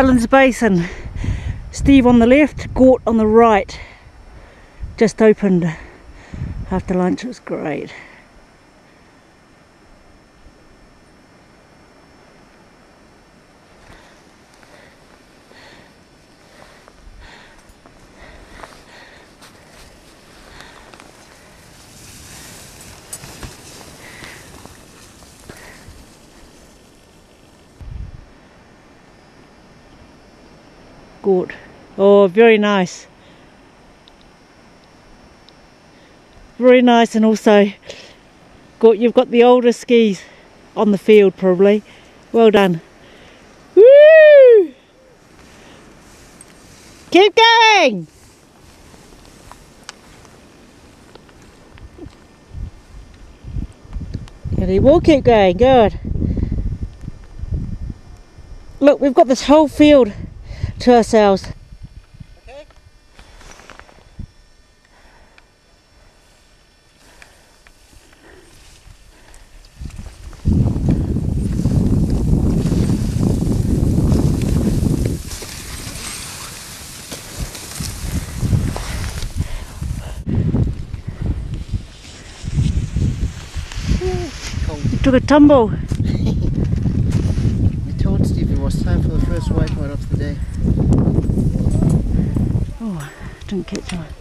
Allan's Basin. Steve on the left, Gort on the right. Just opened after lunch, it was great. Gort. Oh, very nice. Very nice, and also Gort, you've got the older skis on the field probably. Well done. Woo! Keep going! And he will keep going, good. Look, we've got this whole field to ourselves. Okay. You took a tumble. Time for the first white one of the day. Oh, didn't catch one.